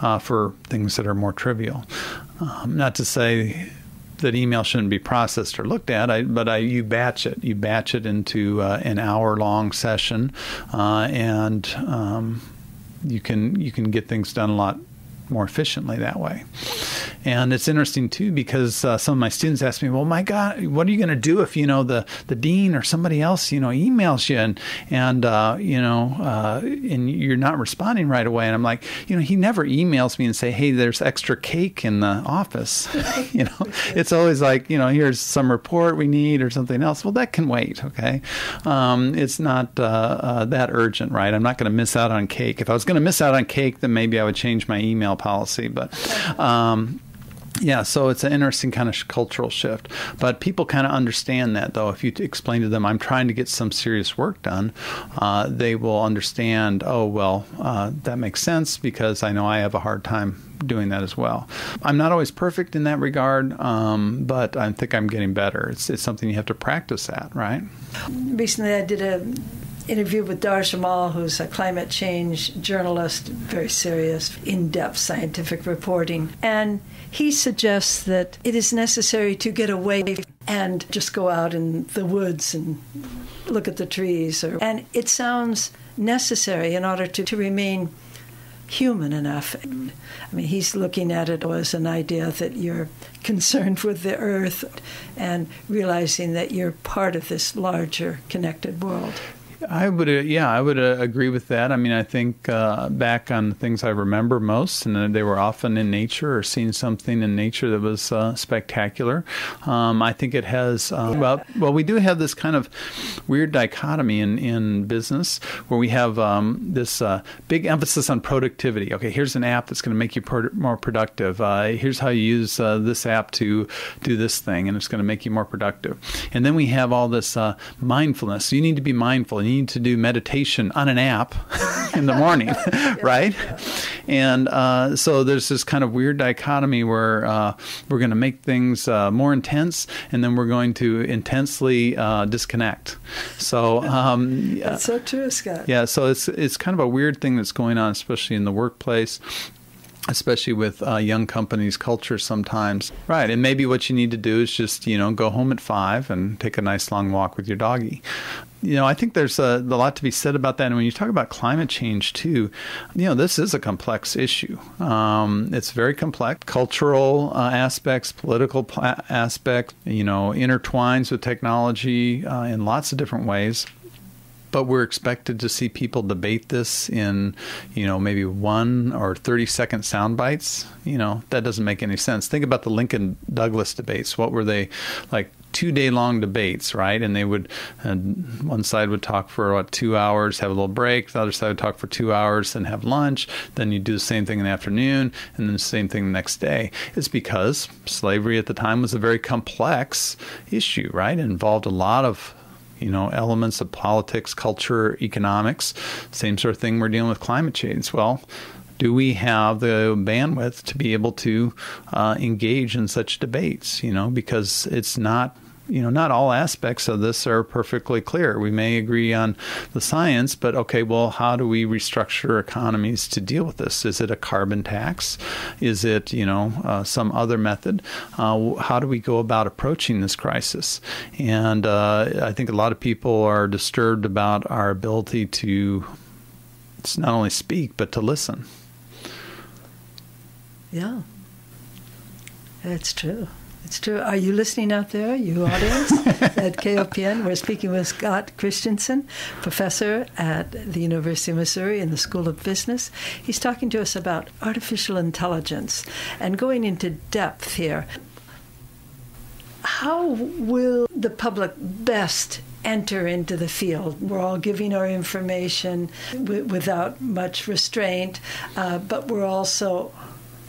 uh, for things that are more trivial. Um, not to say that email shouldn't be processed or looked at, I, but I, you batch it. You batch it into uh, an hour-long session, uh, and Um, You can you can get things done a lot more efficiently that way. And it's interesting too, because uh, some of my students ask me, "Well, my God, what are you going to do if, you know, the the dean or somebody else, you know, emails you and and uh, you know uh, and you're not responding right away?" And I'm like, you know, he never emails me and say, "Hey, there's extra cake in the office." You know, it's always like, you know, here's some report we need or something else. Well, that can wait. Okay, um, it's not uh, uh, that urgent, right? I'm not going to miss out on cake. If I was going to miss out on cake, then maybe I would change my email policy, but um, yeah, so it's an interesting kind of cultural shift. But people kind of understand that, though. If you explain to them, "I'm trying to get some serious work done," uh, they will understand, "Oh, well, uh, that makes sense, because I know I have a hard time doing that as well." I'm not always perfect in that regard, um, but I think I'm getting better. It's, it's something you have to practice at, right? Recently, I did a interview with Dar Jamal, who's a climate change journalist, very serious, in-depth scientific reporting. And he suggests that it is necessary to get away and just go out in the woods and look at the trees. Or, and it sounds necessary in order to, to remain human enough. I mean, he's looking at it as an idea that you're concerned with the earth and realizing that you're part of this larger connected world. I would, uh, yeah, I would uh, agree with that. I mean, I think uh, back on the things I remember most, and they were often in nature or seeing something in nature that was uh, spectacular. Um, I think it has, uh, yeah. well, well, we do have this kind of weird dichotomy in, in business where we have um, this uh, big emphasis on productivity. Okay, here's an app that's going to make you pro more productive. Uh, here's how you use uh, this app to do this thing, and it's going to make you more productive. And then we have all this uh, mindfulness. You need to be mindful. You need to do meditation on an app in the morning, right? Yeah. And uh, so there's this kind of weird dichotomy where uh, we're going to make things uh, more intense, and then we're going to intensely uh, disconnect. So um, that's so true, Scott. Yeah, so it's it's kind of a weird thing that's going on, especially in the workplace. Especially with uh, young companies' culture sometimes. Right, and maybe what you need to do is just, you know, go home at five and take a nice long walk with your doggie. You know, I think there's a, a lot to be said about that. And when you talk about climate change, too, you know, this is a complex issue. Um, it's very complex. Cultural uh, aspects, political aspects, you know, intertwines with technology uh, in lots of different ways. But we're expected to see people debate this in, you know, maybe one or thirty second sound bites. You know, that doesn't make any sense. Think about the Lincoln Douglas debates. What were they like? Two day long debates, right? And they would, and one side would talk for what, two hours, have a little break. The other side would talk for two hours, then have lunch. Then you do the same thing in the afternoon, and then the same thing the next day. It's because slavery at the time was a very complex issue, right? It involved a lot of, you know, elements of politics, culture, economics, same sort of thing we're dealing with climate change. Well, do we have the bandwidth to be able to uh, engage in such debates, you know, because it's not, you know, not all aspects of this are perfectly clear. We may agree on the science, but okay, well, how do we restructure economies to deal with this? Is it a carbon tax? Is it, you know, uh, some other method? Uh, how do we go about approaching this crisis? And uh, I think a lot of people are disturbed about our ability to not only speak, but to listen. Yeah, that's true. It's true. Are you listening out there, you audience? At K O P N, we're speaking with Scott Christianson, professor at the University of Missouri in the School of Business. He's talking to us about artificial intelligence and going into depth here. How will the public best enter into the field? We're all giving our information w without much restraint, uh, but we're also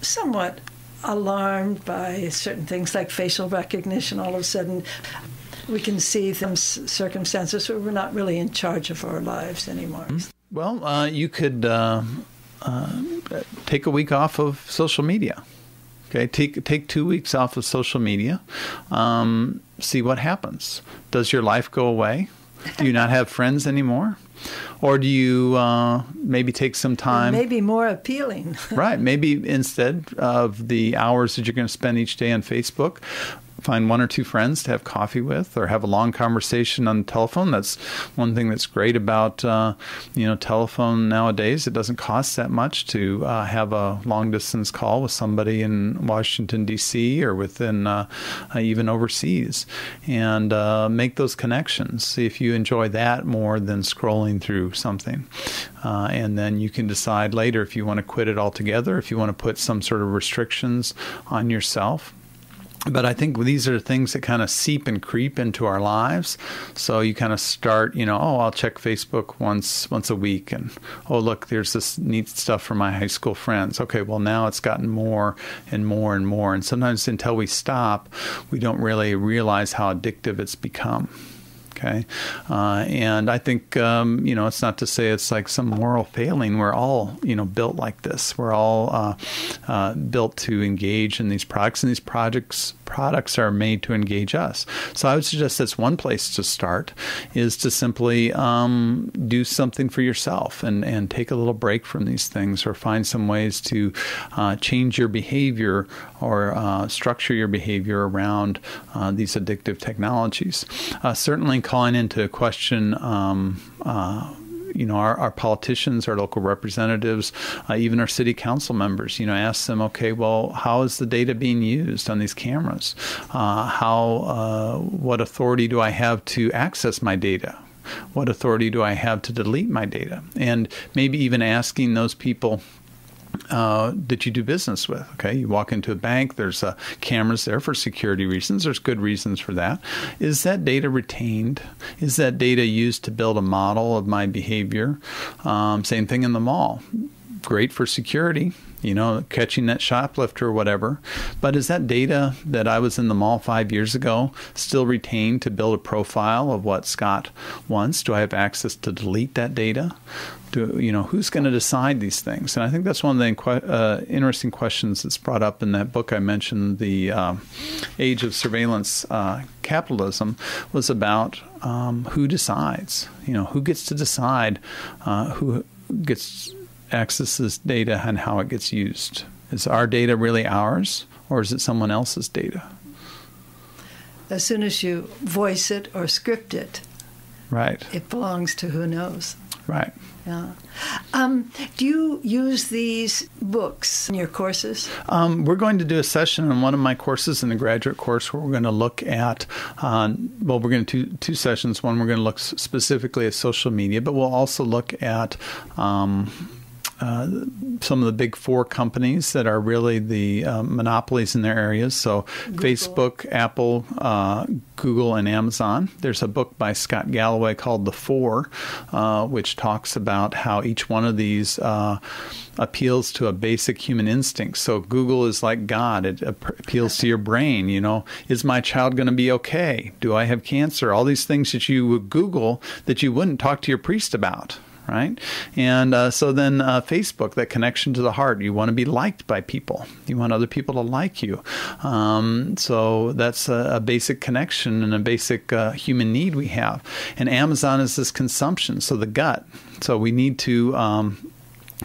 somewhat alarmed by certain things like facial recognition. All of a sudden, we can see some circumstances where we're not really in charge of our lives anymore. Well, uh, you could uh, uh, take a week off of social media. Okay, take take two weeks off of social media. Um, see what happens. Does your life go away? Do you not have friends anymore? Or do you uh, maybe take some time? Maybe more appealing. Right. Maybe instead of the hours that you're going to spend each day on Facebook, find one or two friends to have coffee with or have a long conversation on the telephone. That's one thing that's great about, uh, you know, telephone nowadays. It doesn't cost that much to uh, have a long-distance call with somebody in Washington, D C or within uh, uh, even overseas, and uh, make those connections. See if you enjoy that more than scrolling through something. Uh, and then you can decide later if you want to quit it altogether, if you want to put some sort of restrictions on yourself. But I think these are things that kind of seep and creep into our lives. So you kind of start, you know, oh, I'll check Facebook once once a week. And, oh, look, there's this neat stuff from my high school friends. Okay, well, now it's gotten more and more and more. And sometimes until we stop, we don't really realize how addictive it's become. Okay. Uh, and I think, um, you know, it's not to say it's like some moral failing. We're all, you know, built like this. We're all uh, uh, built to engage in these products, and these products, products are made to engage us. So I would suggest that's one place to start, is to simply um, do something for yourself and, and take a little break from these things, or find some ways to uh, change your behavior or uh, structure your behavior around uh, these addictive technologies. Uh, certainly calling into question, um, uh, you know, our, our politicians, our local representatives, uh, even our city council members, you know, ask them, okay, well, how is the data being used on these cameras? Uh, how, uh, what authority do I have to access my data? What authority do I have to delete my data? And maybe even asking those people, Uh, that you do business with. Okay, you walk into a bank, there's uh, cameras there for security reasons. There's good reasons for that. Is that data retained? Is that data used to build a model of my behavior? Um, same thing in the mall. Great for security, you know, catching that shoplifter or whatever. But is that data that I was in the mall five years ago still retained to build a profile of what Scott wants? Do I have access to delete that data? Do, you know, who's going to decide these things? And I think that's one of the uh, interesting questions that's brought up in that book I mentioned, The uh, Age of Surveillance uh, Capitalism, was about um, who decides, you know, who gets to decide uh, who gets access this data and how it gets used. Is our data really ours, or is it someone else's data? As soon as you voice it or script it, right, it belongs to who knows. Right. Yeah. Um, do you use these books in your courses? Um, we're going to do a session on one of my courses in the graduate course where we're going to look at, uh, well, we're going to do two sessions. One, we're going to look specifically at social media, but we'll also look at um, Uh, some of the big four companies that are really the uh, monopolies in their areas. So Google, Facebook, Apple, uh, Google, and Amazon. There's a book by Scott Galloway called The Four, uh, which talks about how each one of these uh, appeals to a basic human instinct. So Google is like God. It appeals to your brain. You know, is my child going to be okay? Do I have cancer? All these things that you would Google that you wouldn't talk to your priest about. Right? And uh, so then uh, Facebook, that connection to the heart. You want to be liked by people. You want other people to like you. Um, so that's a, a basic connection and a basic uh, human need we have. And Amazon is this consumption, so the gut. So we need to um,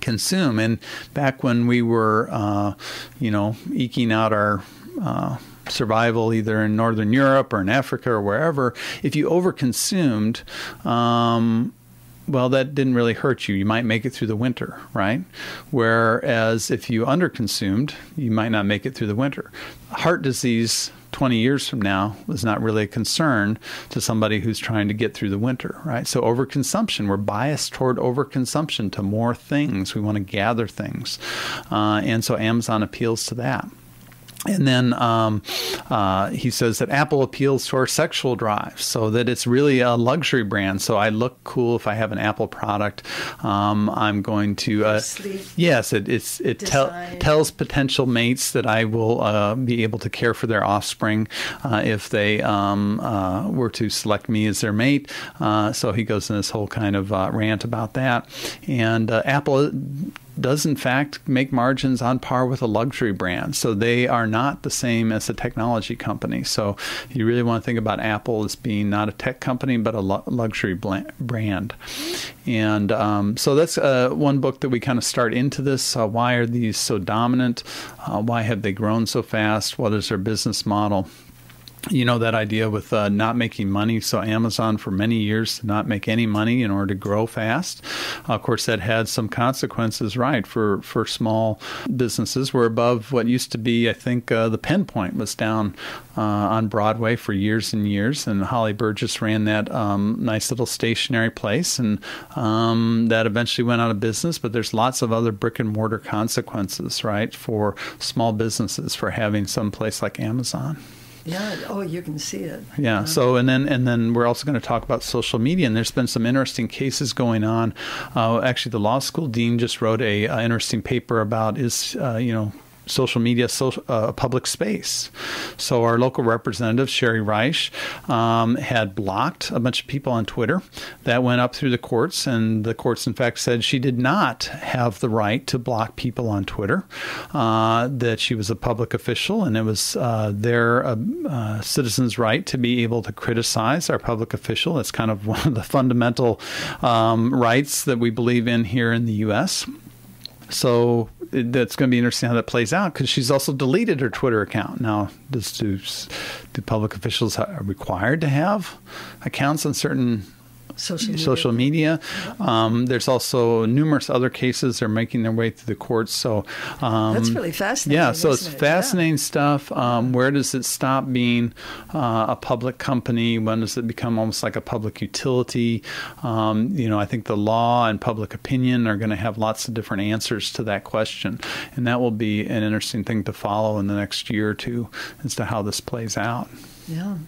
consume. And back when we were, uh, you know, eking out our Uh, survival either in Northern Europe or in Africa or wherever, if you overconsumed, um, well, that didn't really hurt you. You might make it through the winter, right? Whereas if you underconsumed, you might not make it through the winter. Heart disease twenty years from now is not really a concern to somebody who's trying to get through the winter, right? So overconsumption, we're biased toward overconsumption, to more things. We want to gather things. Uh, and so Amazon appeals to that. And then um, uh, he says that Apple appeals to our sexual drive, so that it's really a luxury brand. So I look cool if I have an Apple product. Um, I'm going to uh, yes, it it's, it tel tells potential mates that I will uh, be able to care for their offspring uh, if they um, uh, were to select me as their mate. Uh, so he goes in this whole kind of uh, rant about that, and uh, Apple does in fact make margins on par with a luxury brand. So they are not the same as a technology company. So you really want to think about Apple as being not a tech company, but a luxury brand. And um, so that's uh, one book that we kind of start into this. Uh, why are these so dominant? Uh, why have they grown so fast? What is their business model? You know, that idea with uh, not making money. So Amazon for many years did not make any money in order to grow fast. Uh, of course, that had some consequences, right, for, for small businesses. We're above what used to be, I think, uh, the Pinpoint was down uh, on Broadway for years and years. And Holly Burgess ran that um, nice little stationary place. And um, that eventually went out of business. But there's lots of other brick and mortar consequences, right, for small businesses for having some place like Amazon. Yeah. Oh, you can see it. Yeah. Yeah. So, and then and then we're also going to talk about social media. And there's been some interesting cases going on. Uh, actually, the law school dean just wrote a, a interesting paper about is uh, you know, social media social, uh, public space. So our local representative, Sherry Reich, um, had blocked a bunch of people on Twitter. That went up through the courts, and the courts, in fact, said she did not have the right to block people on Twitter, uh, that she was a public official, and it was uh, their uh, uh, citizens' right to be able to criticize our public official. That's kind of one of the fundamental um, rights that we believe in here in the U S So that's going to be interesting how that plays out, because she's also deleted her Twitter account. Now, does, do, do public officials are required to have accounts on certain social media. Social media. Um, there's also numerous other cases that are making their way through the courts. So um, that's really fascinating. Yeah, so it's it? fascinating yeah. stuff. Um, where does it stop being uh, a public company? When does it become almost like a public utility? Um, you know, I think the law and public opinion are going to have lots of different answers to that question, and that will be an interesting thing to follow in the next year or two as to how this plays out. Yeah.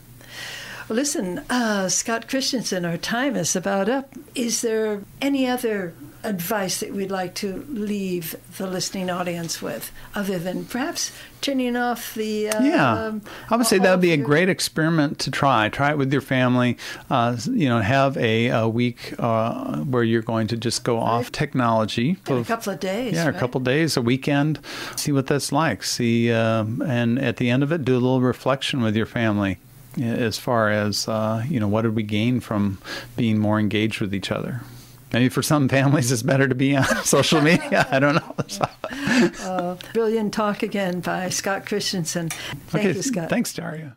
Well, listen, uh, Scott Christianson, our time is about up. Is there any other advice that we'd like to leave the listening audience with, other than perhaps turning off the... Uh, yeah, I would say that would be a great experiment to try. Try it with your family. Uh, you know, have a, a week uh, where you're going to just go off technology. For a couple of days. Yeah, right? a couple of days, a weekend. See what that's like. See, uh, and at the end of it, do a little reflection with your family. As far as, uh, you know, what did we gain from being more engaged with each other? Maybe for some families it's better to be on social media. I don't know. uh, brilliant talk again by Scott Christianson. Thank okay, you, Scott. Thanks, Daria.